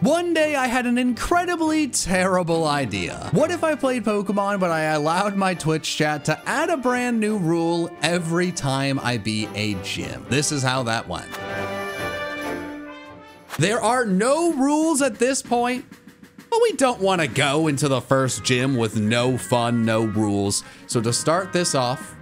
One day I had an incredibly terrible idea. What if I played Pokemon, but I allowed my Twitch chat to add a brand new rule every time I beat a gym? This is how that went. There are no rules at this point, but we don't want to go into the first gym with no fun, no rules. So to start this off,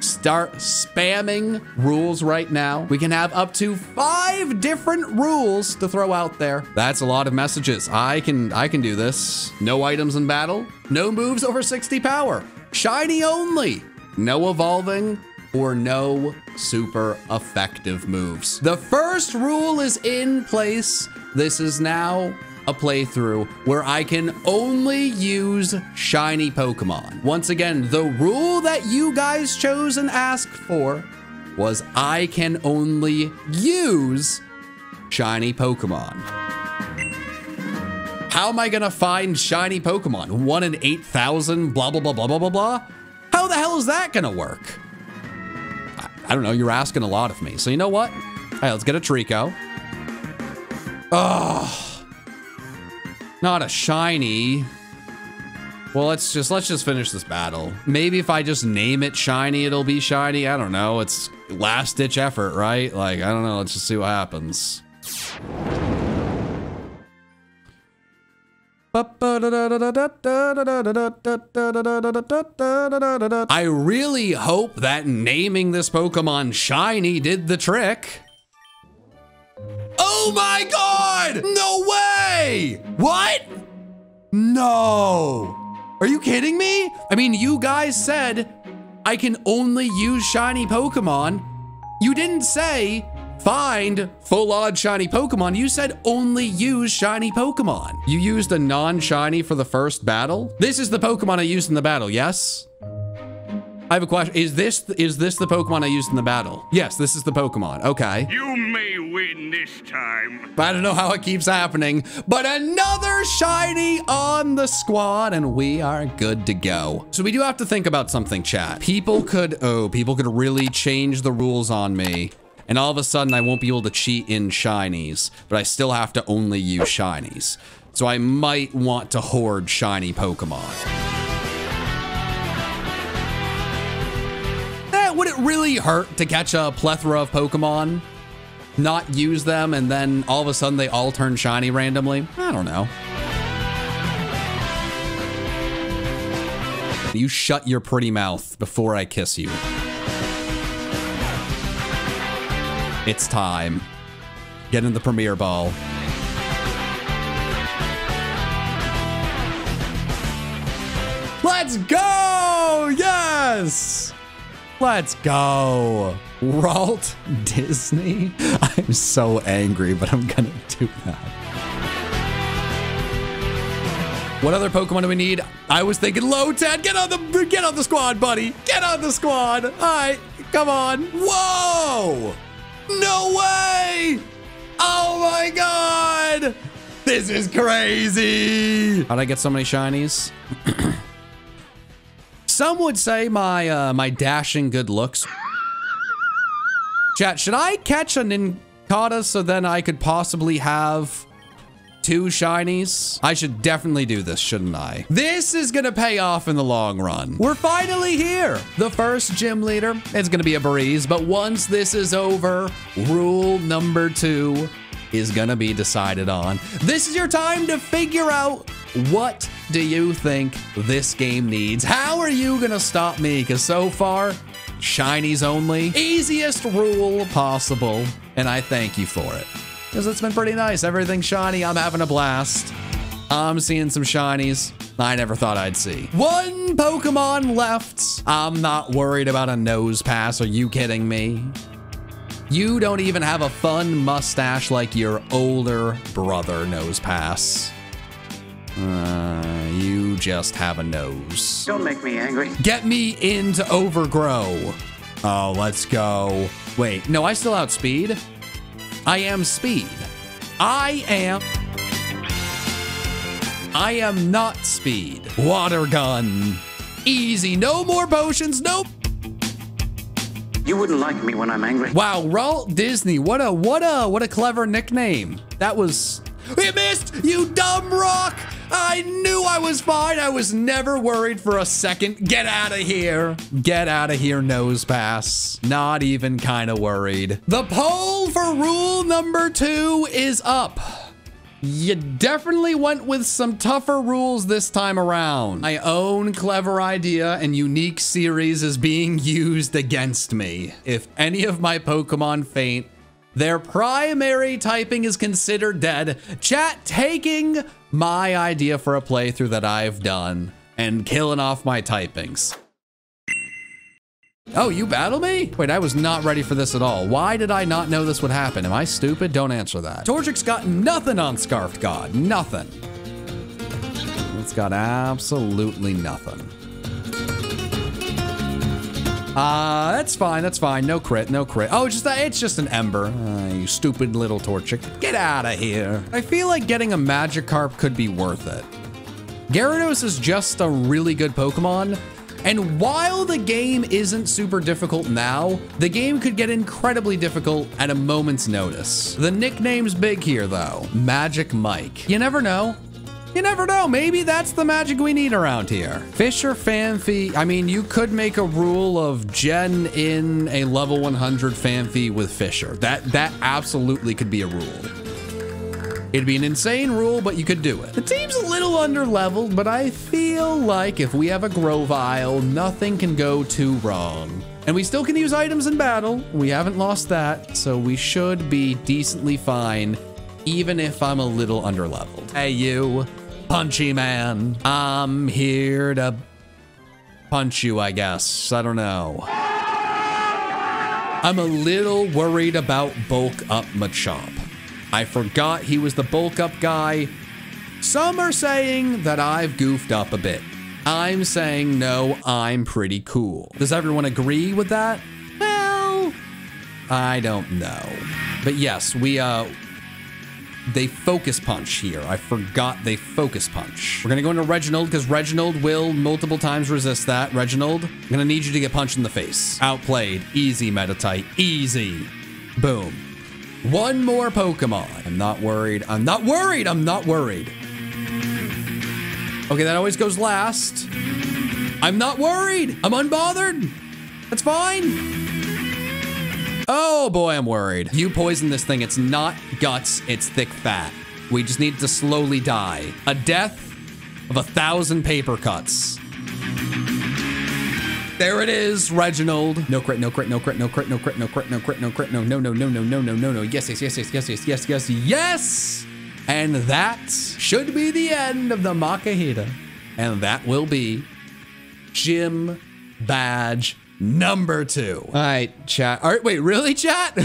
start spamming rules right now. We can have up to 5 different rules to throw out there. That's a lot of messages. I can do this. No items in battle. No moves over 60 power. Shiny only. No evolving or no super effective moves. The first rule is in place. This is now a playthrough where I can only use shiny Pokemon. Once again, the rule that you guys chose and asked for was I can only use shiny Pokemon. How am I gonna find shiny Pokemon? 1 in 8,000, blah, blah, blah, blah, blah, blah, blah. How the hell is that gonna work? I don't know, you're asking a lot of me. So you know what? All right, let's get a Treecko. Oh. Not a shiny. Well, let's just finish this battle. Maybe if I just name it shiny, it'll be shiny. I don't know. It's last ditch effort, right? Like, I don't know. Let's just see what happens. I really hope that naming this Pokemon shiny did the trick. Oh my God! No way! What? No. Are you kidding me? I mean, you guys said I can only use shiny Pokemon. You didn't say find full-odd shiny Pokemon. You said only use shiny Pokemon. You used a non-shiny for the first battle. This is the Pokemon I used in the battle, yes? I have a question. Is this the Pokemon I used in the battle? Yes, this is the Pokemon. Okay. You may win this time. I don't know how it keeps happening, but another shiny on the squad and we are good to go. So we do have to think about something, chat. People could really change the rules on me. And all of a sudden I won't be able to cheat in shinies, but I still have to only use shinies. So I might want to hoard shiny Pokemon. Would it really hurt to catch a plethora of Pokemon, not use them, and then all of a sudden they all turn shiny randomly? I don't know. You shut your pretty mouth before I kiss you. It's time. Get in the Premier Ball. Let's go! Yes! Let's go. Walt Disney? I'm so angry, but I'm gonna do that. What other Pokemon do we need? I was thinking Lotad. Get on the squad, buddy. Get on the squad. All right, come on. Whoa! No way! Oh my God! This is crazy. How'd I get so many shinies? Some would say my my dashing good looks. Chat, should I catch a Nincada so then I could possibly have 2 shinies? I should definitely do this, shouldn't I? This is gonna pay off in the long run. We're finally here. The first gym leader, it's gonna be a breeze, but once this is over, rule number 2 is gonna be decided on. This is your time to figure out what do you think this game needs. How are you gonna stop me? Because so far, shinies only. Easiest rule possible, and I thank you for it. Because it's been pretty nice. Everything's shiny, I'm having a blast. I'm seeing some shinies I never thought I'd see. 1 Pokemon left. I'm not worried about a Nosepass, are you kidding me? You don't even have a fun mustache like your older brother, Nosepass. You just have a nose. Don't make me angry. Get me into Overgrow. Oh, let's go. Wait, no, I still outspeed. I am speed. I am not speed. Water gun. Easy. No more potions. Nope. You wouldn't like me when I'm angry. Wow, Walt Disney. What a clever nickname. That was It missed, you dumb rock. I knew I was fine. I was never worried for a second. Get out of here. Get out of here, Nosepass. Not even kind of worried. The poll for rule number 2 is up. You definitely went with some tougher rules this time around. My own clever idea and unique series is being used against me. If any of my Pokemon faint, their primary typing is considered dead. Chat taking my idea for a playthrough that I've done and killing off my typings. Oh, you battle me? Wait, I was not ready for this at all. Why did I not know this would happen? Am I stupid? Don't answer that. Torchic's got nothing on Scarfed God. Nothing. It's got absolutely nothing. That's fine, that's fine. No crit, no crit. Oh, it's just an ember. You stupid little Torchic. Get out of here. I feel like getting a Magikarp could be worth it. Gyarados is just a really good Pokemon. And while the game isn't super difficult now, the game could get incredibly difficult at a moment's notice. The nickname's big here though, Magic Mike. You never know. You never know, maybe that's the magic we need around here. Fisher Fanfi, I mean, you could make a rule of gen in a level 100 Fanfi with Fisher. That absolutely could be a rule. It'd be an insane rule, but you could do it. The team's a little underleveled, but I feel like if we have a Grovyle, nothing can go too wrong. And we still can use items in battle. We haven't lost that, so we should be decently fine, even if I'm a little underleveled. Hey, you. Punchy man, I'm here to punch you, I guess. I don't know. I'm a little worried about bulk up Machop. I forgot he was the bulk up guy. Some are saying that I've goofed up a bit. I'm saying no, I'm pretty cool. Does everyone agree with that? Well, I don't know. But yes, they focus punch here. I forgot they focus punch. We're gonna go into Reginald because Reginald will multiple times resist that. Reginald, I'm gonna need you to get punched in the face. Outplayed, easy Meditite, easy. Boom. One more Pokemon. I'm not worried, I'm not worried, I'm not worried. Okay, that always goes last. I'm not worried, I'm unbothered. That's fine. Oh boy, I'm worried. You poison this thing, it's not guts, it's thick fat. We just need to slowly die. A death of 1,000 paper cuts. There it is, Reginald. No crit, no crit, no crit, no crit, no crit, no crit, no crit, no crit, no, no, no, no, no, no, no, no, no. Yes, yes, yes, yes, yes, yes, yes, yes, yes. And that should be the end of the Makuhita. And that will be Gym Badge number 2. All right, chat. All right, wait, really, chat?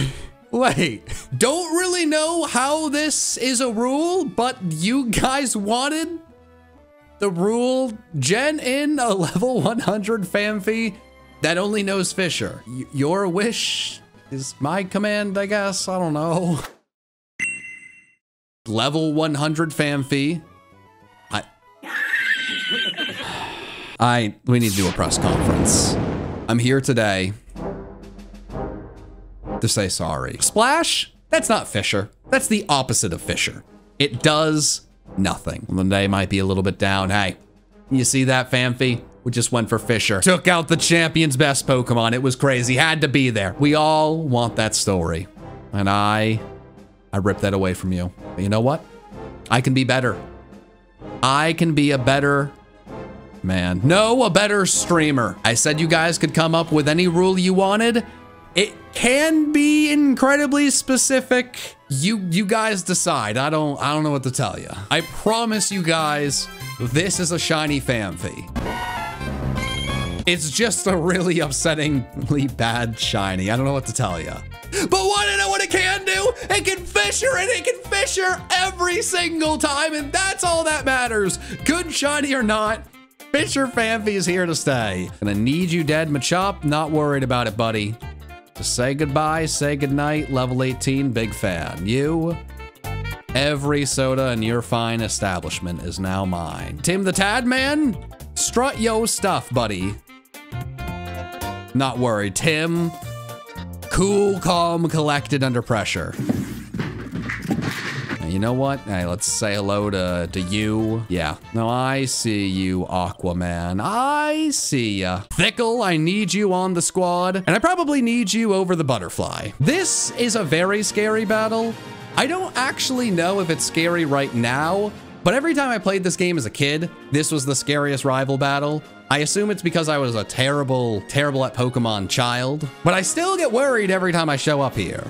Wait, don't really know how this is a rule, but you guys wanted the rule gen in a level 100 Fanfi that only knows Fisher. Your wish is my command, I guess. I don't know. Level 100 Fanfi. We need to do a press conference. I'm here today to say sorry. Splash? That's not Fisher. That's the opposite of Fisher. It does nothing. Monday might be a little bit down. Hey, you see that, Fanfi? We just went for Fisher. Took out the champion's best Pokemon. It was crazy. Had to be there. We all want that story. And I ripped that away from you. But you know what? I can be better. I can be a better man. No, a better streamer. I said you guys could come up with any rule you wanted. It can be incredibly specific. You guys decide. I don't know what to tell you. I promise you guys, this is a shiny Fanfi. It's just a really upsettingly bad shiny. I don't know what to tell you. But want to know what it can do? It can Fisher, and it can Fisher every single time, and that's all that matters. Good shiny or not, Fisher Fanfi is here to stay. Gonna need you dead, Machop. Not worried about it, buddy. Just say goodbye, say goodnight. Level 18, big fan. You, every soda in your fine establishment is now mine. Tim the Tadman, strut yo stuff, buddy. Not worried, Tim. Cool, calm, collected under pressure. you know what? Hey, let's say hello to you. Yeah. No, I see you, Aquaman. I see ya. Thickle, I need you on the squad, and I probably need you over the butterfly. This is a very scary battle. I don't actually know if it's scary right now, but every time I played this game as a kid, this was the scariest rival battle. I assume it's because I was a terrible at Pokemon child, but I still get worried every time I show up here.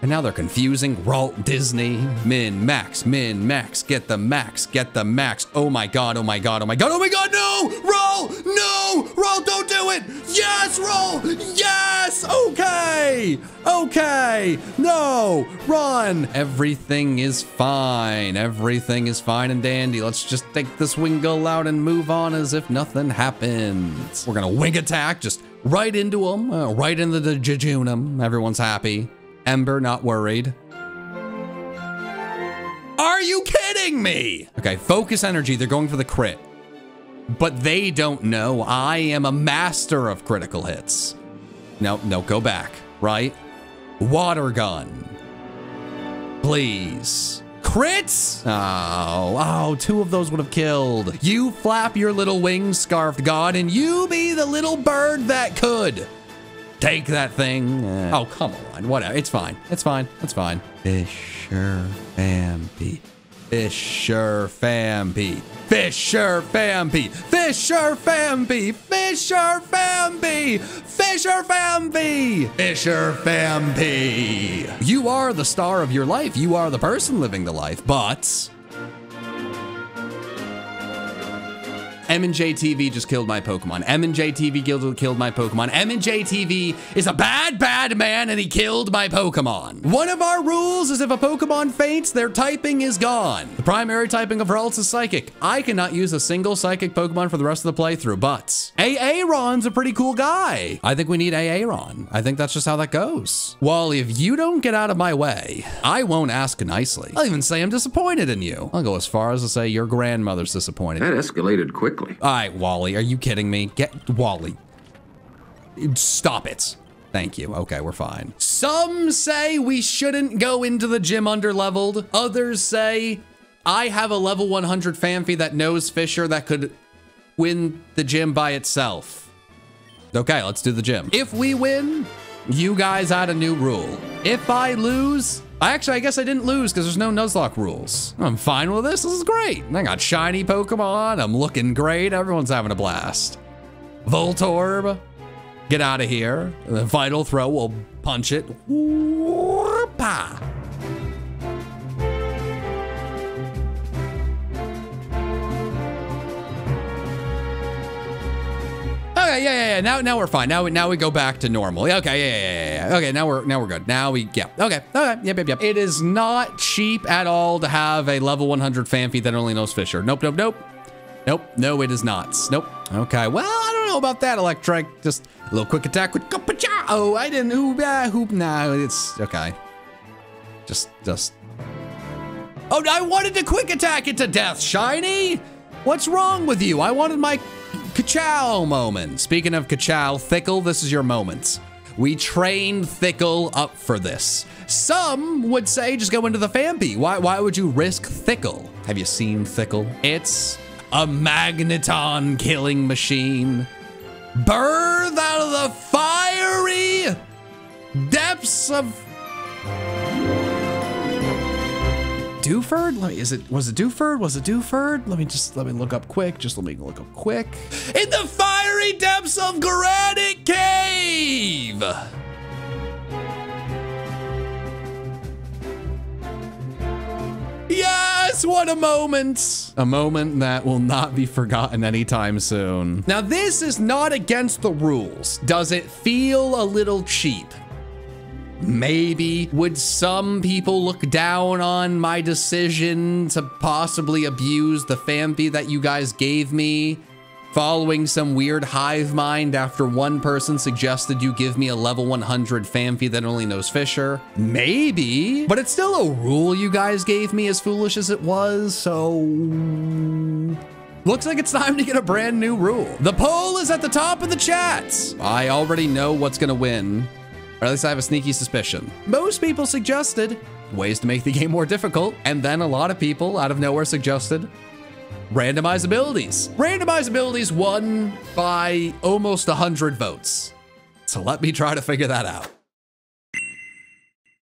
And now they're confusing Walt Disney. Min, max, get the max, get the max. Oh my God, oh my God, oh my God, oh my God, no! Roll, no! Roll, don't do it! Yes, roll, yes! Okay, okay, no, run! Everything is fine and dandy. Let's just take this Wingull out and move on as if nothing happened. We're gonna wing attack, just right into him, right into the jejunum. Everyone's happy. Ember not worried. Are you kidding me? Okay, focus energy, they're going for the crit. But they don't know I am a master of critical hits. No, go back, right? Water gun. Please. Crits? Oh, two of those would have killed. You flap your little wings, Scarfed God, and you be the little bird that could. Take that thing. Oh, come on. Whatever. It's fine. It's fine. It's fine. Fisher Famby. You are the star of your life. You are the person living the life, but M&J TV just killed my Pokemon. M&J TV killed my Pokemon. M&J TV is a bad man, and he killed my Pokemon. One of our rules is if a Pokemon faints, their typing is gone. The primary typing of Ralts is Psychic. I cannot use a single Psychic Pokemon for the rest of the playthrough, but Aron's a pretty cool guy. I think we need Aron. I think that's just how that goes. Wally, if you don't get out of my way, I won't ask nicely. I'll even say I'm disappointed in you. I'll go as far as to say your grandmother's disappointed. That escalated quick. All right, Wally, are you kidding me? Get Wally. Stop it. Thank you. Okay, we're fine. Some say we shouldn't go into the gym underleveled. Others say I have a level 100 Famfy that knows Fisher that could win the gym by itself. Okay, let's do the gym. If we win, you guys add a new rule. If I lose, I guess I didn't lose because there's no Nuzlocke rules. I'm fine with this. This is great. I got shiny Pokemon. I'm looking great. Everyone's having a blast. Volt Absorb, get out of here. The Vital Throw, we'll punch it. Okay, yeah. Now we're fine. Now we go back to normal. Okay, yeah. Okay, now we're good. Okay, yep. It is not cheap at all to have a level 100 Famfy that only knows Fisher. Nope. No, it is not. Nope. Okay. Well, I don't know about that, Electric. Just a little quick attack. Oh, I didn't hoop. Nah, it's okay. Just. Oh, I wanted to quick attack it to death, shiny. What's wrong with you? I wanted my Ka-chow moment. Speaking of Ka-chow, Thickle, this is your moment. We trained Thickle up for this. Some would say just go into the Fampi. Why would you risk Thickle? Have you seen Thickle? It's a Magneton killing machine. Birthed out of the fiery depths of Dewford? Was it Dewford? Let me look up quick. In the fiery depths of Granite Cave! Yes, what a moment. A moment that will not be forgotten anytime soon. Now this is not against the rules. Does it feel a little cheap? Maybe. Would some people look down on my decision to possibly abuse the Fampi that you guys gave me, following some weird hive mind after one person suggested you give me a level 100 Fampi that only knows Fisher? Maybe. But it's still a rule you guys gave me, as foolish as it was, so looks like it's time to get a brand new rule. The poll is at the top of the chat. I already know what's gonna win. Or at least I have a sneaky suspicion. Most people suggested ways to make the game more difficult. And then a lot of people out of nowhere suggested randomize abilities. Randomize abilities won by almost 100 votes. So let me try to figure that out.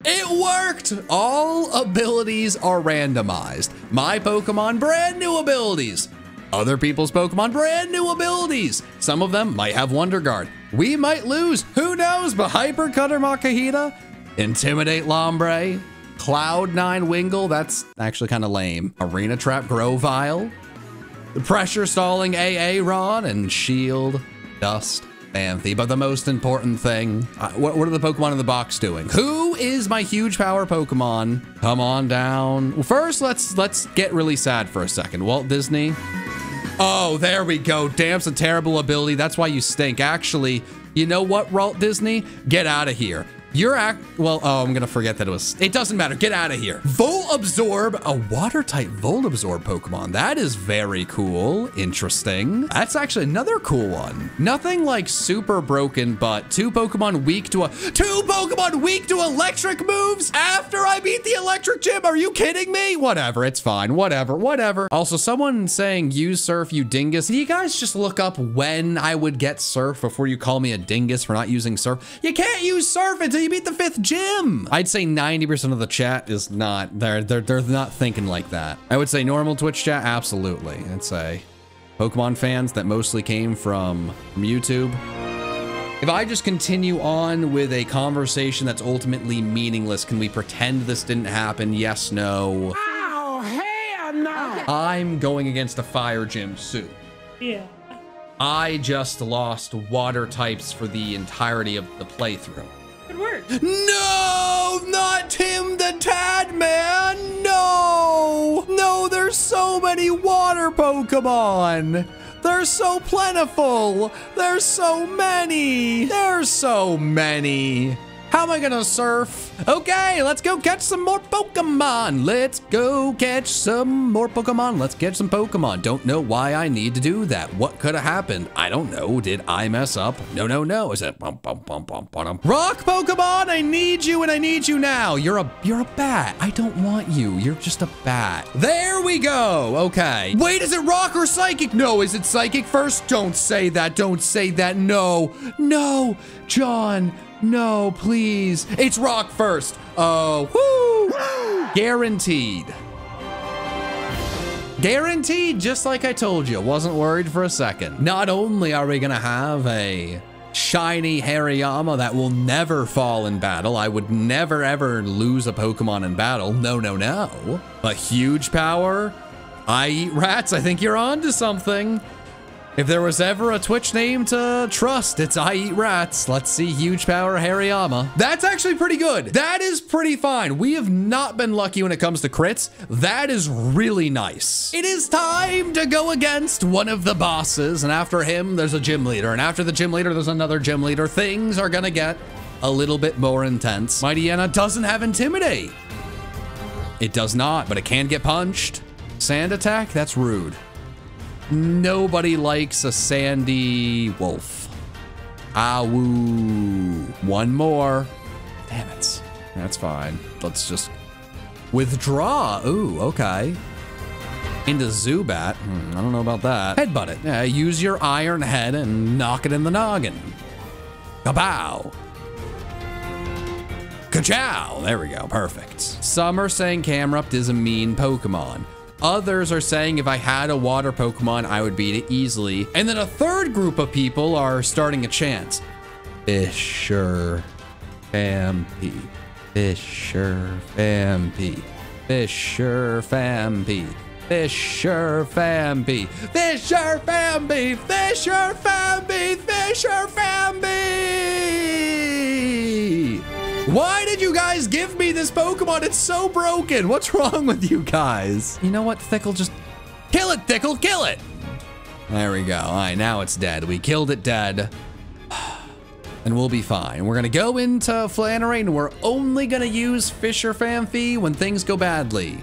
It worked! All abilities are randomized. My Pokemon, brand new abilities. Other people's Pokemon, brand new abilities. Some of them might have Wonder Guard. We might lose, who knows, but Hyper Cutter Makuhita, Intimidate Lombre, Cloud 9 Wingull, that's actually kind of lame. Arena Trap Grovyle, the Pressure Stalling Aron, and Shield Dust. Banthy, but the most important thing, what are the Pokemon in the box doing? Who is my huge power Pokemon? Come on down. Well, first, let's get really sad for a second. Walt Disney. Oh, there we go. Damp's a terrible ability. That's why you stink. Actually, you know what, Walt Disney? Get out of here. You're oh, I'm gonna forget that it was, it doesn't matter, get out of here. Volt Absorb, a water type Volt Absorb Pokemon. That is very cool, interesting. That's actually another cool one. Nothing like super broken, but two Pokemon weak to electric moves after I beat the electric gym, are you kidding me? Whatever, it's fine, whatever. Also, someone saying use Surf, you dingus. Can you guys just look up when I would get Surf before you call me a dingus for not using Surf? You can't use Surf until you beat the 5th gym. I'd say 90% of the chat is not, they're not thinking like that. I would say normal Twitch chat, absolutely. I'd say Pokemon fans that mostly came from YouTube. If I just continue on with a conversation that's ultimately meaningless, can we pretend this didn't happen? Yes, no. Oh, hell no. I'm going against a fire gym soon. Yeah. I just lost water types for the entirety of the playthrough. No, not him, the Tad Man. No, no, there's so many water Pokemon. They're so plentiful. There's so many. How am I gonna Surf? Okay, let's go catch some more Pokemon. Let's catch some Pokemon. Don't know why I need to do that. What could have happened? I don't know. Did I mess up? No. Is it rock Pokemon? I need you and I need you now. You're a bat. I don't want you. You're just a bat. There we go. Okay. Wait, is it rock or psychic? No, is it psychic first? Don't say that. No, John. No, please. It's rock first. Oh, woo! Guaranteed. Guaranteed, just like I told you. Wasn't worried for a second. Not only are we gonna have a shiny Hariyama that will never fall in battle. I would never ever lose a Pokemon in battle. No. A huge power. I eat rats. I think you're onto something. If there was ever a Twitch name to trust, it's I Eat Rats. Let's see huge power Hariyama. That's actually pretty good. That is pretty fine. We have not been lucky when it comes to crits. That is really nice. It is time to go against one of the bosses. And after him, there's a gym leader. And after the gym leader, there's another gym leader. Things are gonna get a little bit more intense. My Deanna doesn't have Intimidate. It does not, but it can get punched. Sand attack, that's rude. Nobody likes a sandy wolf. Ah, woo. One more. Damn it. That's fine. Let's just withdraw. Ooh, okay. Into Zubat. I don't know about that. Headbutt it. Yeah, use your iron head and knock it in the noggin. Kabow. Kachow. There we go. Perfect. Some are saying Camerupt is a mean Pokemon. Others are saying if I had a water Pokemon, I would beat it easily. And then a third group of people are starting a chant. Fisher Fampi, Fisher Fampi, Fisher Fampi, Fisher Fampi, Fisher Fampi, Fisher Fampi, Fisher Fampi. Why did you guys give me this Pokemon? It's so broken. What's wrong with you guys? You know what, Thickle, just kill it, Thickle, kill it. There we go. All right, now it's dead. We killed it dead. And we'll be fine. We're gonna go into Flannery and we're only gonna use Fisher Fampi when things go badly.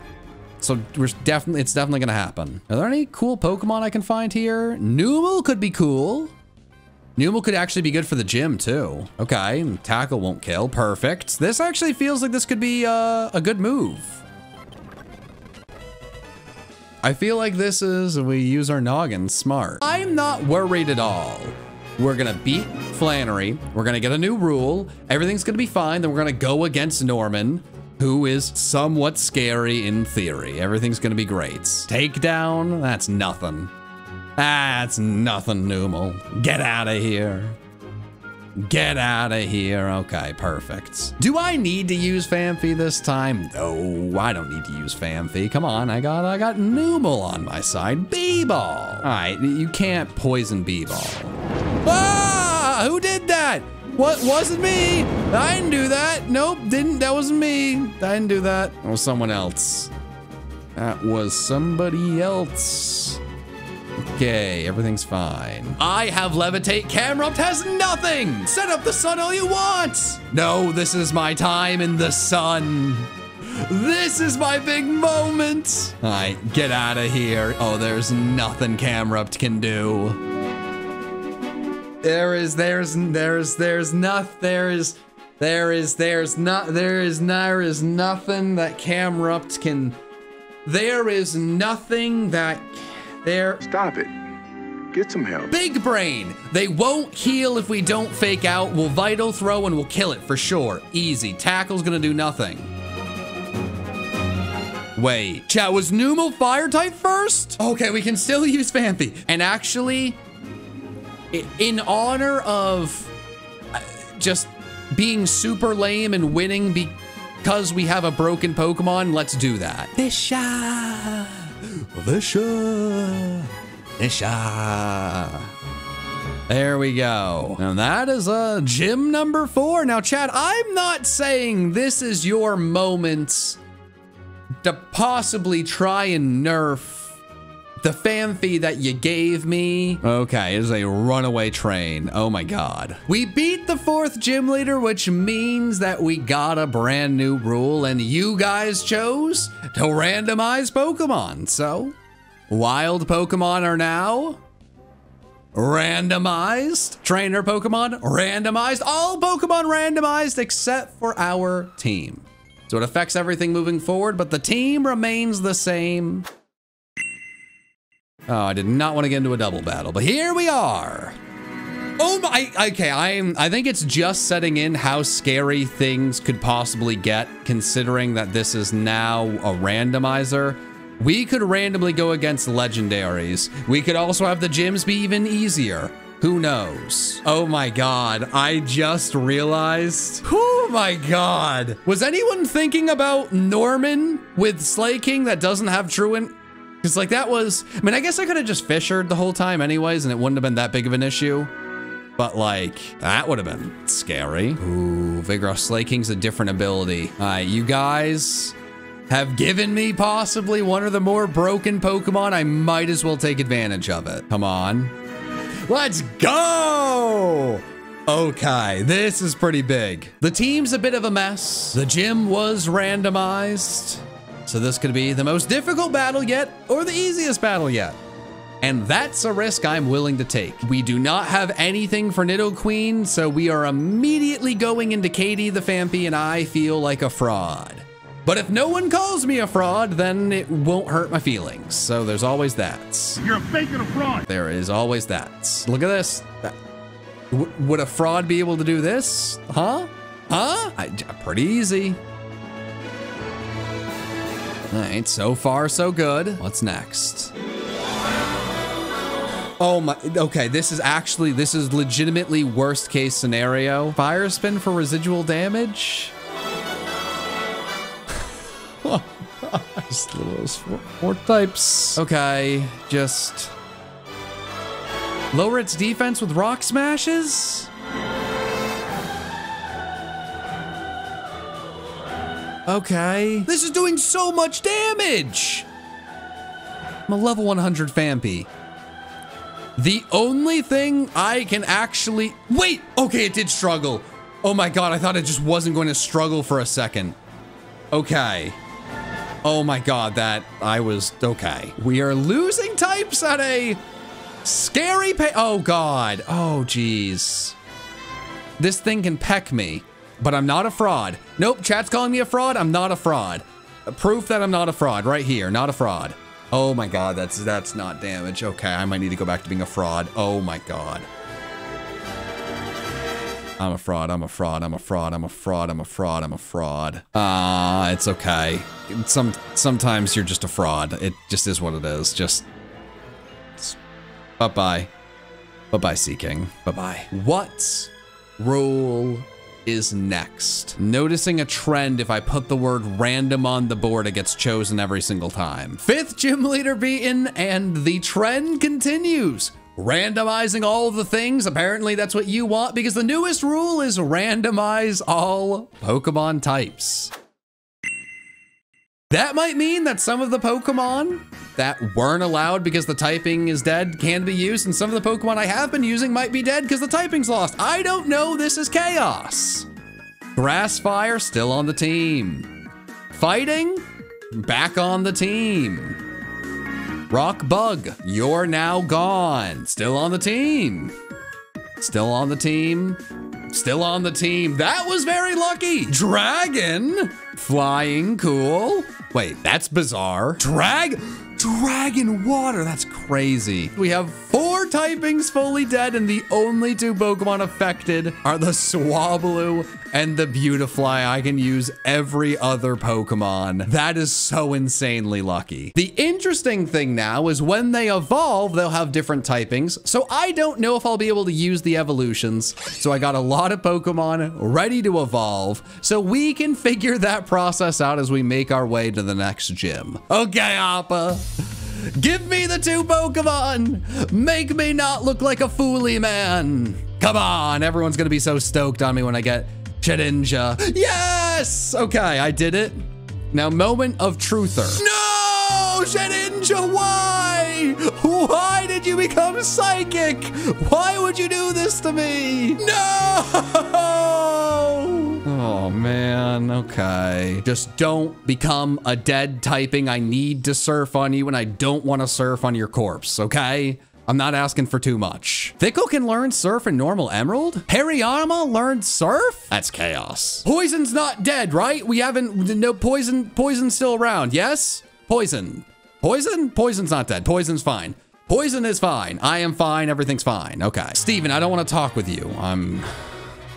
So it's definitely gonna happen. Are there any cool Pokemon I can find here? Numel could be cool. Numel could actually be good for the gym too. Okay, tackle won't kill, perfect. This actually feels like this could be a good move. I feel like this is, we use our noggin smart. I'm not worried at all. We're gonna beat Flannery. We're gonna get a new rule. Everything's gonna be fine. Then we're gonna go against Norman, who is somewhat scary in theory. Everything's gonna be great. Takedown, that's nothing. That's nothing, Numel. Get out of here. Get out of here. Okay, perfect. Do I need to use Famfy this time? No, I don't need to use Famfy. Come on, I got Numel on my side. Beeball. All right, you can't poison Beeball. Ah, who did that? What, wasn't me? I didn't do that. Nope, didn't. That wasn't me. I didn't do that. That was someone else. That was somebody else. Okay, everything's fine. I have Levitate. Camerupt has nothing. Set up the sun all you want. No, this is my time in the sun. This is my big moment. All right, get out of here. Oh, there's nothing Camerupt can do. There is nothing that Camerupt can, there is nothing that there. Stop it. Get some help. Big brain. They won't heal if we don't fake out. We'll vital throw and we'll kill it for sure. Easy. Tackle's gonna do nothing. Wait. Chat, was Numel fire type first? Okay, we can still use Famfy. And actually, in honor of just being super lame and winning because we have a broken Pokemon, let's do that. Fisha. Visha. Visha. There we go. And that is gym number 4. Now, Chad, I'm not saying this is your moment to possibly try and nerf the Famfy that you gave me. Okay, it is a runaway train. Oh my God. We beat the 4th gym leader, which means that we got a brand new rule and you guys chose to randomize Pokemon. So wild Pokemon are now randomized. Trainer Pokemon randomized. All Pokemon randomized except for our team. So it affects everything moving forward, but the team remains the same. Oh, I did not want to get into a double battle, but here we are. Oh my, okay, I think it's just setting in how scary things could possibly get, considering that this is now a randomizer. We could randomly go against legendaries. We could also have the gyms be even easier. Who knows? Oh my God, I just realized. Oh my God. Was anyone thinking about Norman with Slaking that doesn't have Truant? Cause like that was, I mean, I guess I could have just fishered the whole time anyways and it wouldn't have been that big of an issue, but like that would have been scary. Ooh, Vigoroth Slaking's a different ability. All right, you guys have given me possibly one of the more broken Pokemon. I might as well take advantage of it. Come on, let's go. Okay, this is pretty big. The team's a bit of a mess. The gym was randomized. So this could be the most difficult battle yet or the easiest battle yet. And that's a risk I'm willing to take. We do not have anything for Nidoqueen, so we are immediately going into Katie the Fampi and I feel like a fraud. But if no one calls me a fraud, then it won't hurt my feelings. So there's always that. You're a fake and a fraud. There is always that. Look at this. Would a fraud be able to do this? Huh? Huh? Pretty easy. All right, so far so good. What's next? Oh my, okay, this is legitimately worst case scenario. Fire spin for residual damage. Oh, just those four types. Okay, just lower its defense with rock smashes. Okay. This is doing so much damage. I'm a level 100 Fampi. The only thing I can actually, wait, okay, it did struggle. Oh my God, I thought it just wasn't going to struggle for a second. Okay. Oh my God, I was, okay. We are losing types at a Scary pain. Oh God. Oh geez. This thing can peck me, but I'm not a fraud. Nope, chat's calling me a fraud. I'm not a fraud. Proof that I'm not a fraud right here. Not a fraud. Oh my God, that's not damage. Okay, I might need to go back to being a fraud. Oh my God. I'm a fraud, I'm a fraud, I'm a fraud, I'm a fraud, I'm a fraud, I'm a fraud. Ah, it's okay. Sometimes you're just a fraud. It just is what it is. Just... bye-bye. Bye-bye, Sea King. Bye-bye. What rule is next? Noticing a trend if I put the word random on the board, it gets chosen every single time. Fifth gym leader beaten, and the trend continues. Randomizing all the things, apparently that's what you want, because the newest rule is randomize all Pokemon types. That might mean that some of the Pokemon that weren't allowed because the typing is dead can be used, and some of the Pokemon I have been using might be dead because the typing's lost. I don't know, this is chaos. Grassfire still on the team. Fighting, back on the team. Rock Bug, you're now gone. Still on the team. Still on the team. Still on the team. That was very lucky. Dragon, flying cool. Wait, that's bizarre. Dragon water, that's crazy. We have four typings fully dead, and the only two Pokemon affected are the Swablu and the Beautifly. I can use every other Pokemon. That is so insanely lucky. The interesting thing now is when they evolve, they'll have different typings. So I don't know if I'll be able to use the evolutions. So I got a lot of Pokemon ready to evolve. So we can figure that process out as we make our way to the next gym. Okay, Appa. Give me the two Pokemon! Make me not look like a fooly man! Come on, everyone's gonna be so stoked on me when I get Shedinja. Yes! Okay, I did it. Now, moment of truther. No! Shedinja, why? Why did you become psychic? Why would you do this to me? No! Oh man, okay. Just don't become a dead typing. I need to surf on you, and I don't want to surf on your corpse, okay? I'm not asking for too much. Thickle can learn surf in normal emerald? Hariyama learned surf? That's chaos. Poison's not dead, right? We haven't, no poison, poison's still around, yes? Poison. Poison? Poison's not dead, poison's fine. Poison is fine, I am fine, everything's fine, okay. Steven, I don't want to talk with you, I'm...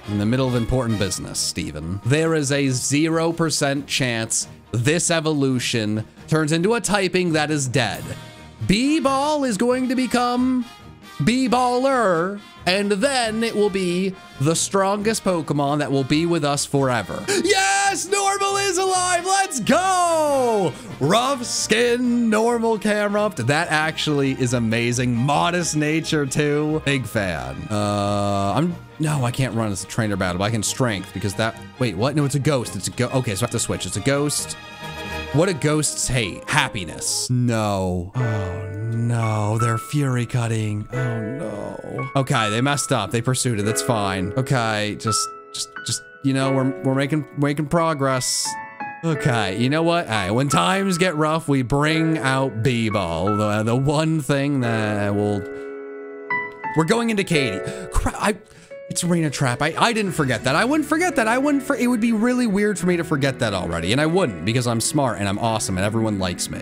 in the middle of important business, Steven. There is a 0% chance this evolution turns into a typing that is dead. Beeball is going to become Beeballer, and then it will be the strongest Pokemon that will be with us forever. Yes, Normal is alive, let's go! Rough skin, normal Camerupt. That actually is amazing. Modest nature too, big fan. No, I can't run as a trainer battle, but I can strength because that, wait, what? No, it's a ghost, it's a ghost. Okay, so I have to switch, it's a ghost. What do ghosts hate? Happiness. No. Oh no, they're fury cutting. Oh no. Okay, they messed up, they pursued it, that's fine. Okay, just, you know, we're making progress. Okay, you know what? All right, when times get rough, we bring out B-Ball, the one thing that will... We're going into Katie. Crap, it's Arena Trap. I didn't forget that. I wouldn't forget that. It would be really weird for me to forget that already. And I wouldn't, because I'm smart and I'm awesome and everyone likes me.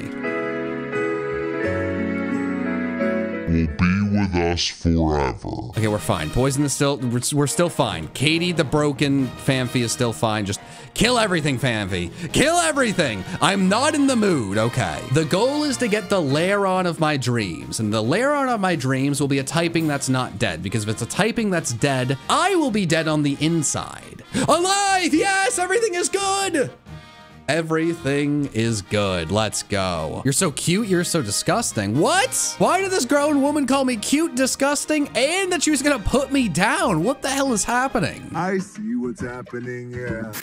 Will be with us forever. Okay, we're fine. Poison is still, we're still fine. Katie the broken Fanfi is still fine. Just kill everything, Fanfi. Kill everything. I'm not in the mood, okay. The goal is to get the Lairon of my dreams, and the Lairon of my dreams will be a typing that's not dead, because if it's a typing that's dead, I will be dead on the inside. Alive, yes, everything is good. Everything is good. Let's go. You're so cute. You're so disgusting. What? Why did this grown woman call me cute, disgusting, and that she was gonna put me down? What the hell is happening? I see what's happening, yeah.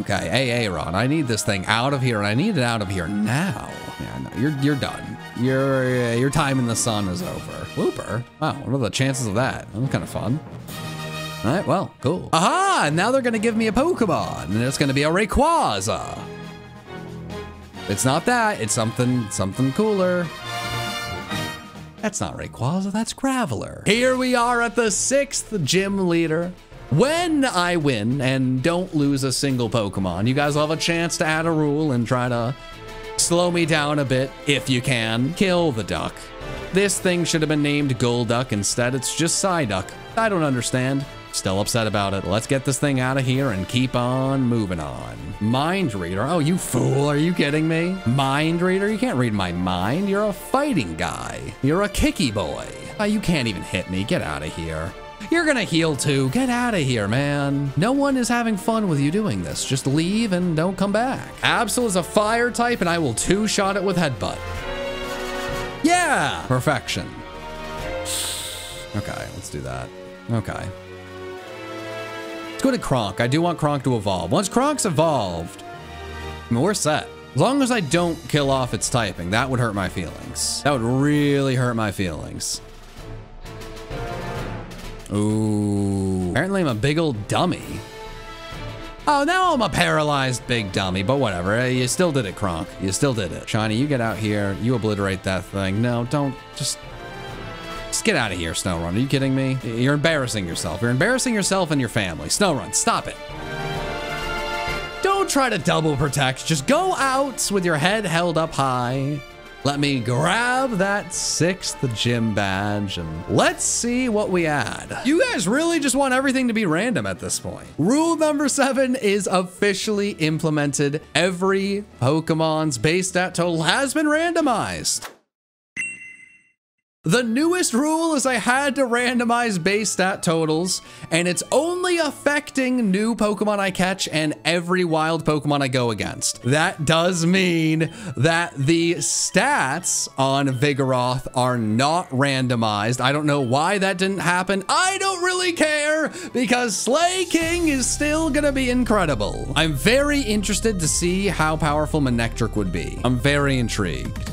Okay, hey, Aron, I need this thing out of here, and I need it out of here now. Yeah, no, you're done. Your time in the sun is over. Whooper? Wow, what are the chances of that? That was kind of fun. All right, well, cool. Aha, now they're gonna give me a Pokemon, and it's gonna be a Rayquaza. It's not that, it's something cooler. That's not Rayquaza, that's Graveler. Here we are at the 6th gym leader. When I win and don't lose a single Pokemon, you guys will have a chance to add a rule and try to slow me down a bit, if you can. Kill the duck. This thing should have been named Golduck. Instead, it's just Psyduck. I don't understand. Still upset about it. Let's get this thing out of here and keep on moving on. Mind Reader? Oh, you fool. Are you kidding me? Mind Reader? You can't read my mind. You're a fighting guy. You're a kicky boy. Oh, you can't even hit me. Get out of here. You're gonna heal too. Get out of here, man. No one is having fun with you doing this. Just leave and don't come back. Absol is a fire type and I will two-shot it with Headbutt. Yeah! Perfection. Okay, let's do that. Okay. Go to Kronk. I do want Kronk to evolve. Once Kronk's evolved, I mean, we're set. As long as I don't kill off its typing, that would hurt my feelings. That would really hurt my feelings. Ooh. Apparently I'm a big old dummy. Oh, now I'm a paralyzed big dummy, but whatever. You still did it, Kronk. You still did it. Shiny, you get out here. You obliterate that thing. No, don't. Just get out of here, Snowrun. Are you kidding me? You're embarrassing yourself. You're embarrassing yourself and your family. Snowrun, stop it. Don't try to double protect. Just go out with your head held up high. Let me grab that 6th gym badge and let's see what we add. You guys really just want everything to be random at this point. Rule number 7 is officially implemented. Every Pokemon's base stat total has been randomized. The newest rule is I had to randomize base stat totals, and it's only affecting new Pokemon I catch and every wild Pokemon I go against. That does mean that the stats on Vigoroth are not randomized. I don't know why that didn't happen. I don't really care because Slaking is still gonna be incredible. I'm very interested to see how powerful Manectric would be. I'm very intrigued.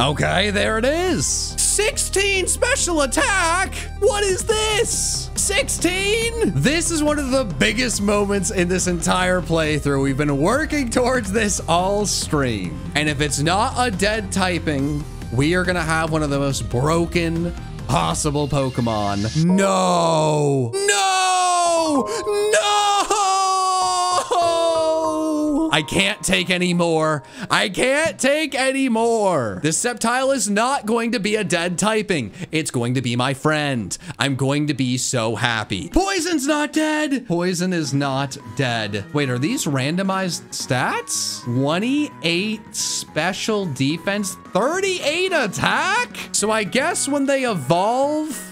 Okay, there it is. 16 special attack? What is this? 16? This is one of the biggest moments in this entire playthrough. We've been working towards this all stream. And if it's not a dead typing, we are gonna have one of the most broken possible Pokemon. No! No! No! I can't take any more. I can't take any more. This Sceptile is not going to be a dead typing. It's going to be my friend. I'm going to be so happy. Poison's not dead. Poison is not dead. Wait, are these randomized stats? 28 special defense, 38 attack? So I guess when they evolve,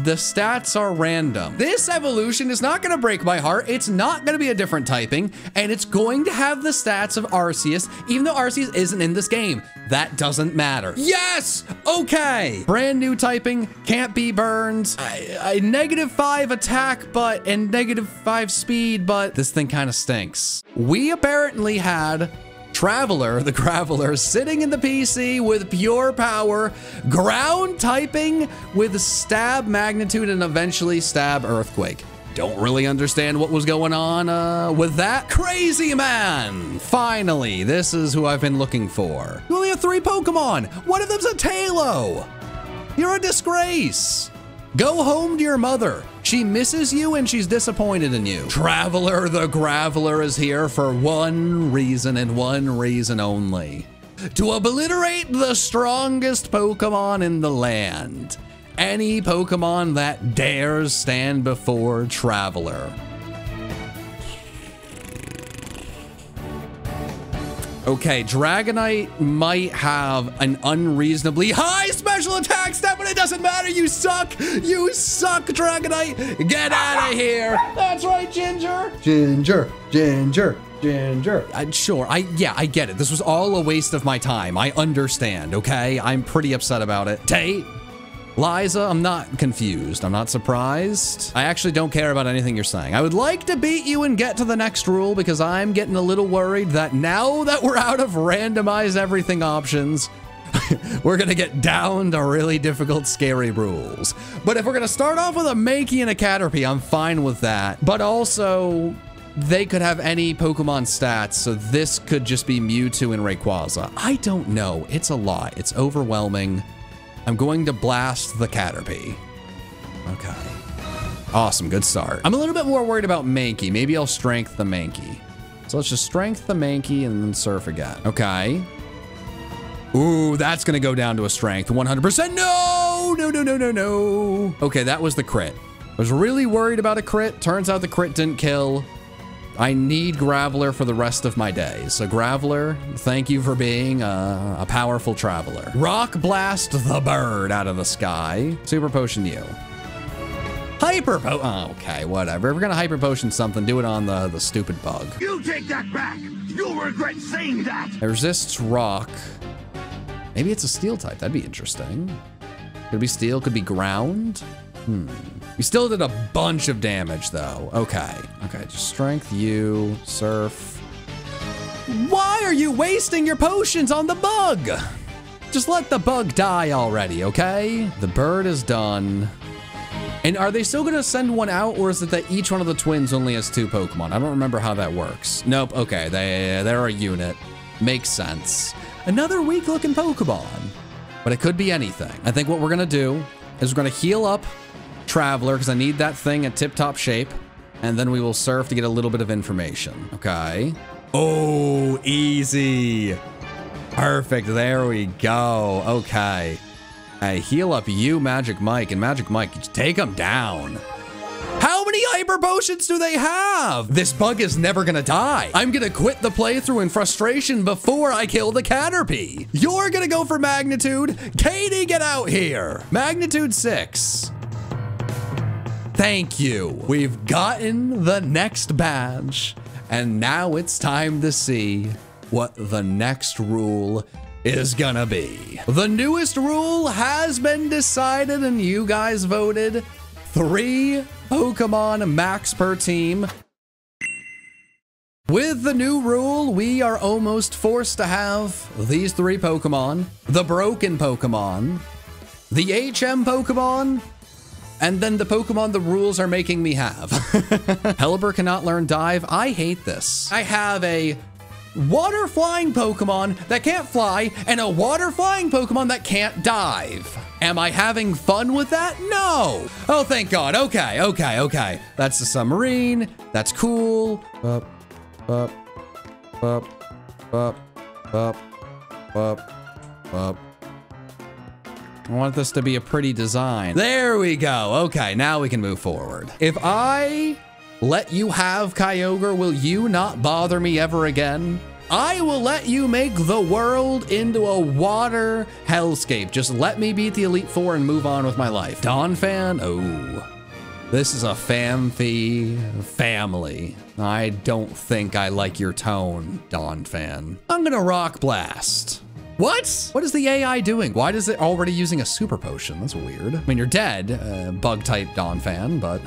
the stats are random. This evolution is not gonna break my heart. It's not gonna be a different typing, and it's going to have the stats of Arceus, even though Arceus isn't in this game. That doesn't matter. Yes, okay. Brand new typing, can't be burned. I -5 attack, but, and -5 speed, but this thing kind of stinks. We apparently had Traveler, the Graveler, sitting in the PC with pure power, ground typing with stab magnitude and eventually stab earthquake. Don't really understand what was going on with that. Crazy man! Finally, this is who I've been looking for. You only have 3 Pokemon. One of them's a Tailo. You're a disgrace. Go home to your mother. She misses you and she's disappointed in you. Traveler the Graveler is here for one reason and one reason only. To obliterate the strongest Pokemon in the land. Any Pokemon that dares stand before Traveler. Okay, Dragonite might have an unreasonably high special attack stat, but it doesn't matter. You suck. You suck, Dragonite. Get out of here. That's right, Ginger. Ginger, Ginger, Ginger. Sure, I get it. This was all a waste of my time. I understand, okay? I'm pretty upset about it. Tate, Liza, I'm not confused. I'm not surprised. I actually don't care about anything you're saying. I would like to beat you and get to the next rule because I'm getting a little worried that now that we're out of randomize everything options, we're gonna get down to really difficult, scary rules. But if we're gonna start off with a Mankey and a Caterpie, I'm fine with that. But also, they could have any Pokemon stats, so this could just be Mewtwo and Rayquaza. I don't know. It's a lot. It's overwhelming. I'm going to blast the Caterpie. Okay. Awesome. Good start. I'm a little bit more worried about Mankey. Maybe I'll strength the Mankey. So let's just strength the Mankey and then Surf again. Okay. Ooh, that's going to go down to a strength. 100%. No! No, no, no, no, no. Okay, that was the crit. I was really worried about a crit. Turns out the crit didn't kill. I need Graveler for the rest of my days. So Graveler, thank you for being a powerful traveler. Rock blast the bird out of the sky. Super potion you. Hyper po- oh, okay, whatever. If we're gonna hyper potion something, do it on the stupid bug. You take that back. You'll regret saying that. It resists rock. Maybe it's a steel type. That'd be interesting. Could be steel, could be ground. Hmm. We still did a bunch of damage, though. Okay. Okay, just strength you, surf. Why are you wasting your potions on the bug? Just let the bug die already, okay? The bird is done. And are they still going to send one out, or is it that each one of the twins only has 2 Pokemon? I don't remember how that works. Nope, okay, they're a unit. Makes sense. Another weak-looking Pokemon. But it could be anything. I think what we're going to do is we're going to heal up Traveler, because I need that thing at tip-top shape, and then we will surf to get a little bit of information. Okay. Oh, easy. Perfect. There we go. Okay. I heal up you, Magic Mike, and Magic Mike, take him down. How many hyper potions do they have? This bug is never gonna die. I'm gonna quit the playthrough in frustration before I kill the Caterpie. You're gonna go for magnitude. Katie, get out here. Magnitude 6. Thank you. We've gotten the next badge, and now it's time to see what the next rule is gonna be. The newest rule has been decided, and you guys voted 3 Pokemon max per team. With the new rule, we are almost forced to have these 3 Pokemon, the broken Pokemon, the HM Pokemon, and then the Pokemon the rules are making me have. Helibur cannot learn Dive. I hate this. I have a water flying Pokemon that can't fly and a water flying Pokemon that can't dive. Am I having fun with that? No. Oh, thank God. Okay, okay, okay. That's the submarine. That's cool. Up, up, up, up, up, up, up. I want this to be a pretty design. There we go. Okay, now we can move forward. If I let you have Kyogre, will you not bother me ever again? I will let you make the world into a water hellscape. Just let me beat the Elite Four and move on with my life. Donphan? Oh, this is a fam-fee family. I don't think I like your tone, Donphan. I'm gonna Rock Blast. What? What is the AI doing? Why is it already using a super potion? That's weird. I mean, you're dead, bug type Donphan, but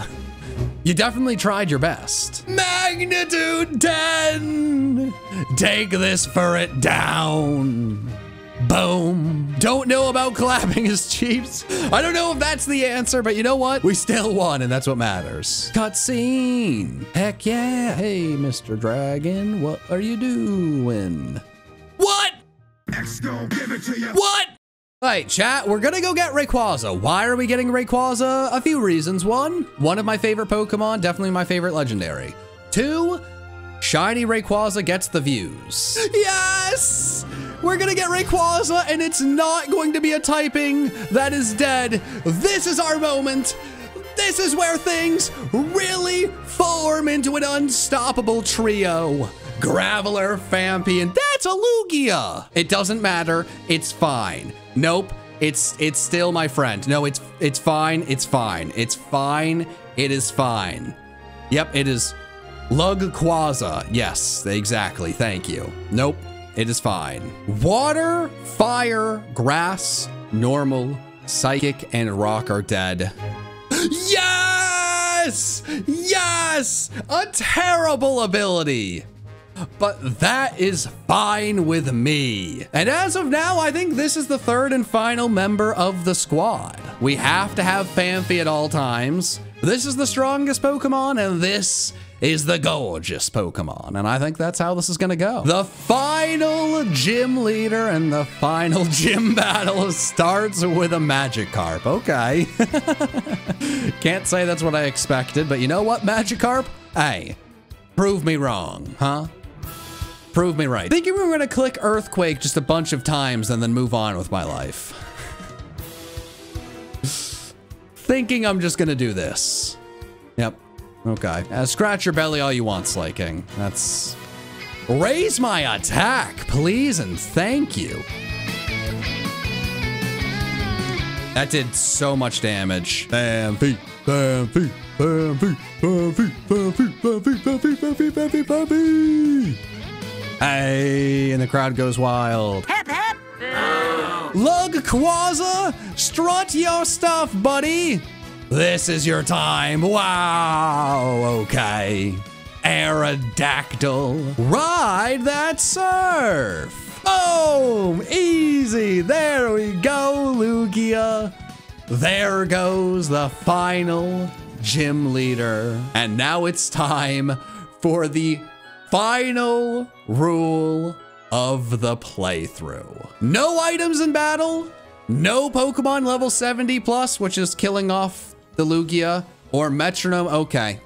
you definitely tried your best. Magnitude 10! Take this ferret down. Boom. Don't know about clapping his cheeks. I don't know if that's the answer, but you know what? We still won, and that's what matters. Cutscene. Heck yeah. Hey, Mr. Dragon, what are you doing? What? Next, go give it to you. What? All right, chat, we're gonna go get Rayquaza. Why are we getting Rayquaza? A few reasons. One of my favorite Pokemon, definitely my favorite legendary. 2, shiny Rayquaza gets the views. Yes! We're gonna get Rayquaza, and it's not going to be a typing that is dead. This is our moment. This is where things really form into an unstoppable trio. Graveler, Fampi, and that's a Lugia. It doesn't matter. It's fine. Nope. It's still my friend. No, it's fine. It's fine. It's fine. It is fine. Yep, it is Lugquaza. Yes, exactly. Thank you. Nope. It is fine. Water, fire, grass, normal, psychic, and rock are dead. Yes! Yes! A terrible ability. But that is fine with me. And as of now, I think this is the 3rd and final member of the squad. We have to have Fampi at all times. This is the strongest Pokemon, and this is the gorgeous Pokemon, and I think that's how this is gonna go. The final gym leader and the final gym battle starts with a Magikarp. Okay. Can't say that's what I expected, but you know what, Magikarp? Hey, prove me wrong, huh? Prove me right. I think you were gonna click Earthquake just a bunch of times and then move on with my life. Thinking I'm just gonna do this. Yep. Okay. Scratch your belly all you want, Slaking. That's... Raise my attack, please, and thank you. That did so much damage. Bam feet, bam feet, bam feet, bam feet, bam feet, bam feet, bam feet, bam feet, bam feet, bam feet. Hey, and the crowd goes wild. Hip, hip. Lugquaza, strut your stuff, buddy. This is your time. Wow, okay. Aerodactyl. Ride that surf. Boom, easy. There we go, Lugia. There goes the final gym leader. And now it's time for the final rule of the playthrough. No items in battle. No Pokemon level 70 plus, which is killing off the Lugia or Metronome. Okay.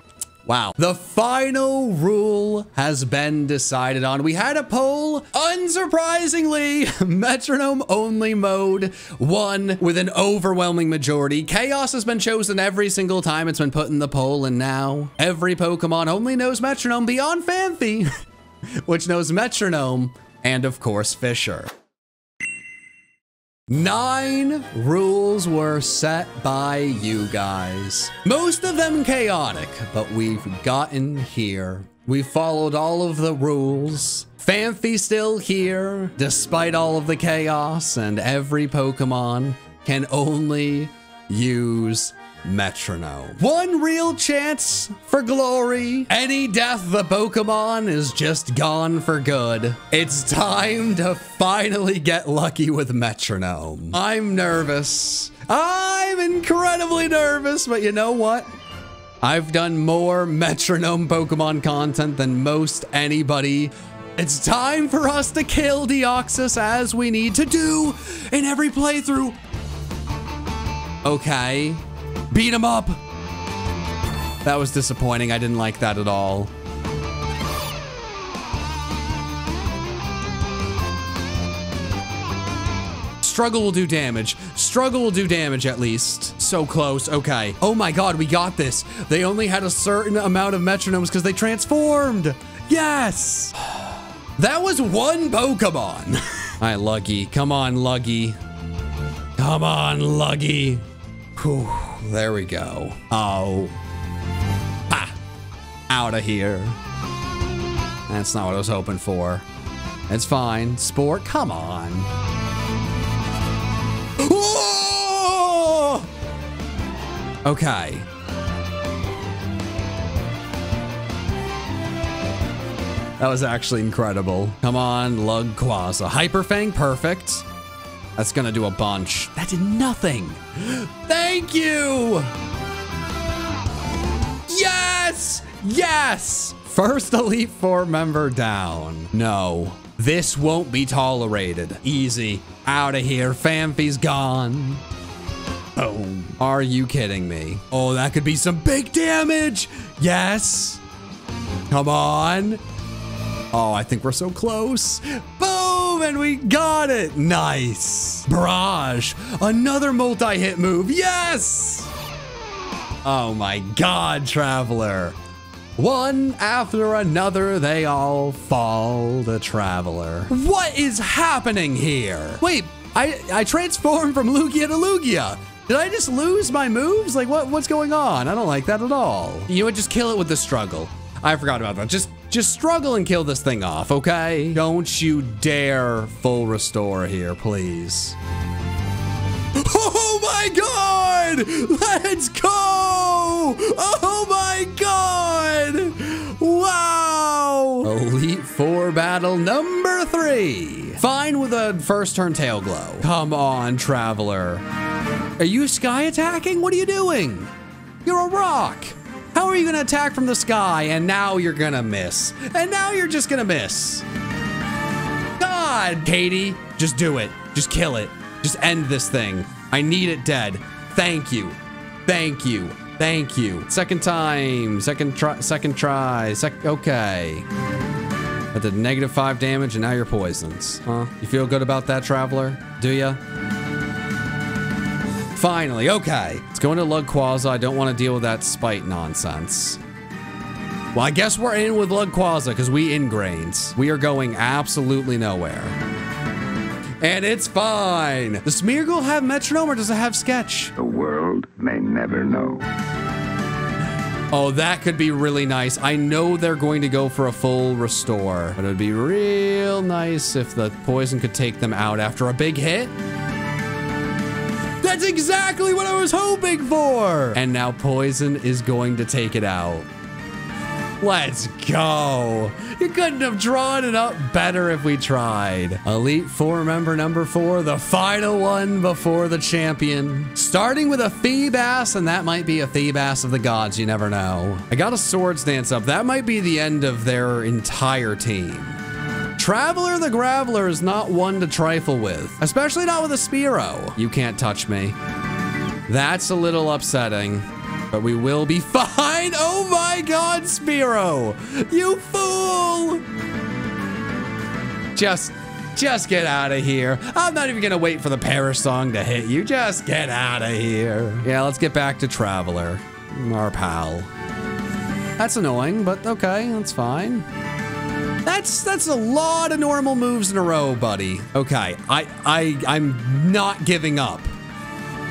Wow. The final rule has been decided on. We had a poll. Unsurprisingly, Metronome only mode won with an overwhelming majority. Chaos has been chosen every single time it's been put in the poll, and now every Pokemon only knows Metronome beyond Phanpy, which knows Metronome and, of course, Fisher. 9 rules were set by you guys. Most of them chaotic, but we've gotten here. We followed all of the rules. Phanpy still here, despite all of the chaos, and every Pokemon can only use Metronome. One real chance for glory. Any death the Pokemon is just gone for good. It's time to finally get lucky with Metronome. I'm nervous. I'm incredibly nervous, but you know what? I've done more Metronome Pokemon content than most anybody. It's time for us to kill Deoxys, as we need to do in every playthrough. Okay. Beat him up. That was disappointing. I didn't like that at all. Struggle will do damage. Struggle will do damage at least. So close. Okay. Oh my God, we got this. They only had a certain amount of Metronomes because they transformed. Yes. That was one Pokemon. All right, Luggy. Come on, Luggy. Come on, Luggy. Whew. There we go. Oh. Ha! Out of here. That's not what I was hoping for. It's fine. Sport, come on. Whoa! Okay. That was actually incredible. Come on, Lugquaza. Hyper Fang, perfect. That's gonna do a bunch. That did nothing. Thank you. Yes, yes. First Elite Four member down. No, this won't be tolerated. Easy, out of here. Phanpy's gone. Boom. Are you kidding me? Oh, that could be some big damage. Yes. Come on. Oh, I think we're so close. Boom, and we got it. Nice. Barrage, another multi-hit move. Yes. Oh my God, Traveler. One after another, they all fall to Traveler. What is happening here? Wait, I transformed from Lugia to Lugia. Did I just lose my moves? Like what's going on? I don't like that at all. You would just kill it with the struggle. I forgot about that. Just struggle and kill this thing off, okay? Don't you dare full restore here, please. Oh my God! Let's go! Oh my God! Wow! Elite Four battle number 3. Fine with a first turn tail glow. Come on, Traveler. Are you sky attacking? What are you doing? You're a rock. How are you gonna attack from the sky? And now you're gonna miss. And now you're just gonna miss. God, Katie, just do it. Just kill it. Just end this thing. I need it dead. Thank you. Thank you. Thank you. Second time. Second try. Okay. That did -5 damage, and now you're poisoned. Huh? You feel good about that, Traveler? Do ya? Finally, okay. Let's go into Lugquaza. I don't want to deal with that spite nonsense. Well, I guess we're in with Lugquaza because we ingrains. We are going absolutely nowhere. And it's fine. Does Smeargle have metronome or does it have sketch? The world may never know. Oh, that could be really nice. I know they're going to go for a full restore, but it would be real nice if the poison could take them out after a big hit. That's exactly what I was hoping for. And now poison is going to take it out. Let's go. You couldn't have drawn it up better if we tried. Elite Four member number 4, the final one before the champion. Starting with a Feebas, and that might be a Feebas of the gods, you never know. I got a Swords Dance up. That might be the end of their entire team. Traveler the Graveler is not one to trifle with, especially not with a Spearow. You can't touch me. That's a little upsetting. But we will be fine. Oh my God, Spearow, you fool. Just get out of here. I'm not even gonna wait for the Perish song to hit you. Just get out of here. Yeah, let's get back to Traveler, our pal. That's annoying, but okay, that's fine. That's a lot of normal moves in a row, buddy. Okay, I'm not giving up.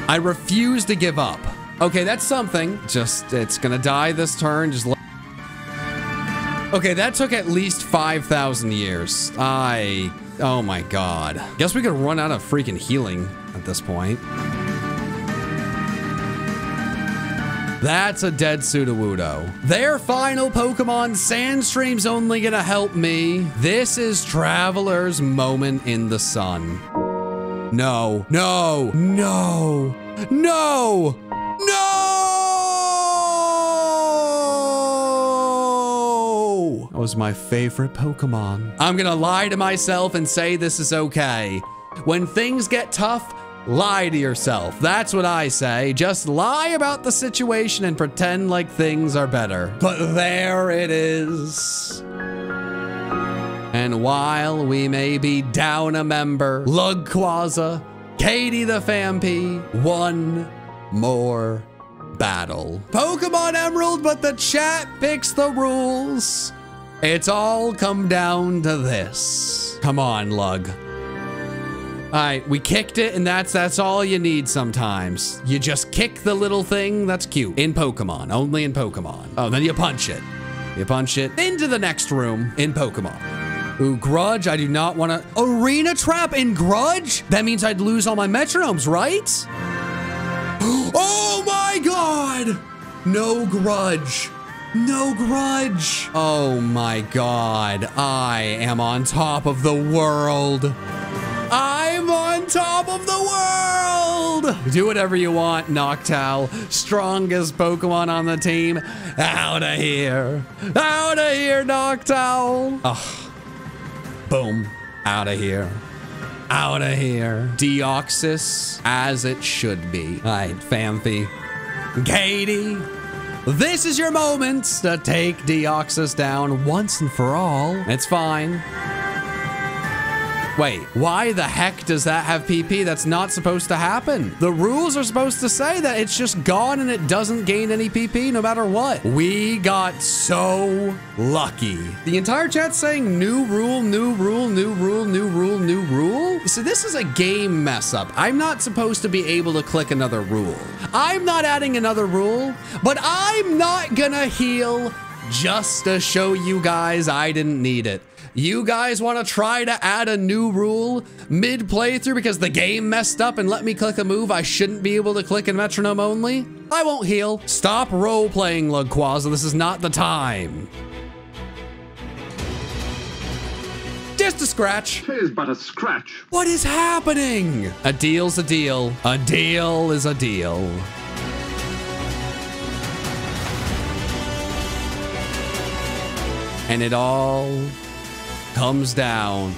I refuse to give up. Okay, that's something. Just, it's gonna die this turn. Just okay, that took at least 5,000 years. Oh my God. Guess we could run out of freaking healing at this point. That's a dead Sudowoodo. Their final Pokemon, Sandstream's only gonna help me. This is Traveler's moment in the sun. No, no, no, no. No! That was my favorite Pokemon. I'm gonna lie to myself and say this is okay. When things get tough, lie to yourself. That's what I say. Just lie about the situation and pretend like things are better. But there it is. And while we may be down a member, Lugquaza, Katie the Fampi, won more battle. Pokemon Emerald, but the chat picks the rules. It's all come down to this. Come on, Lug. All right, we kicked it, and that's all you need sometimes. You just kick the little thing that's cute. In Pokemon, only in Pokemon. Oh, then you punch it. You punch it into the next room in Pokemon. Ooh, Grudge, I do not want to. Arena Trap in Grudge? That means I'd lose all my metronomes, right? Oh my God! No Grudge. No Grudge. Oh my God. I am on top of the world. I'm on top of the world. Do whatever you want, Noctowl. Strongest Pokemon on the team. Out of here. Out of here, Noctowl. Ugh. Boom. Out of here. Out of here. Deoxys, as it should be. All right, Fampi. Katie, this is your moment to take Deoxys down once and for all. It's fine. Wait, why the heck does that have PP? That's not supposed to happen. The rules are supposed to say that it's just gone and it doesn't gain any PP no matter what. We got so lucky. The entire chat's saying new rule, new rule, new rule, new rule, new rule. So this is a game mess up. I'm not supposed to be able to click another rule. I'm not adding another rule, but I'm not gonna heal just to show you guys I didn't need it. You guys want to try to add a new rule mid playthrough because the game messed up and let me click a move I shouldn't be able to click in metronome only? I won't heal. Stop role playing, Lugquaza. This is not the time. Just a scratch. It is but a scratch. What is happening? A deal's a deal. A deal is a deal. And it all comes down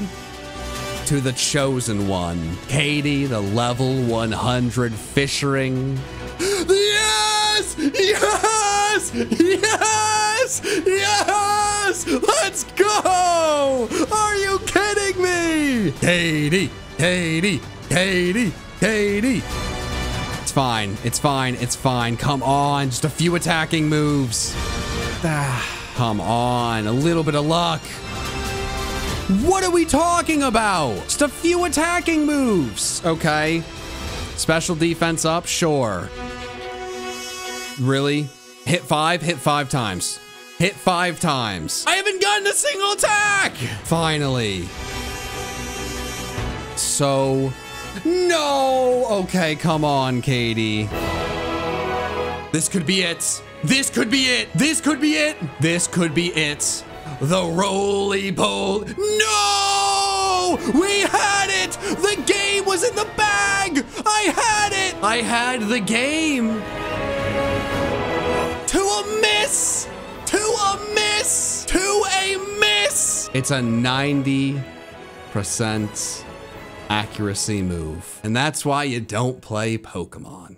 to the chosen one, Katie, the level 100 fishering. Yes! Yes! Yes! Yes! Let's go! Are you kidding me? Katie! Katie! Katie! Katie! It's fine. It's fine. It's fine. Come on. Just a few attacking moves. Come on. A little bit of luck. What are we talking about? Just a few attacking moves. Okay. Special defense up. Sure. Really? Hit five times. Hit five times. I haven't gotten a single attack. Finally. So... No! Okay, come on, Katie. This could be it. This could be it. This could be it. This could be it. The roly-poly. No! We had it! The game was in the bag! I had it! I had the game. To a miss! To a miss! To a miss! It's a 90% accuracy move. And that's why you don't play Pokemon.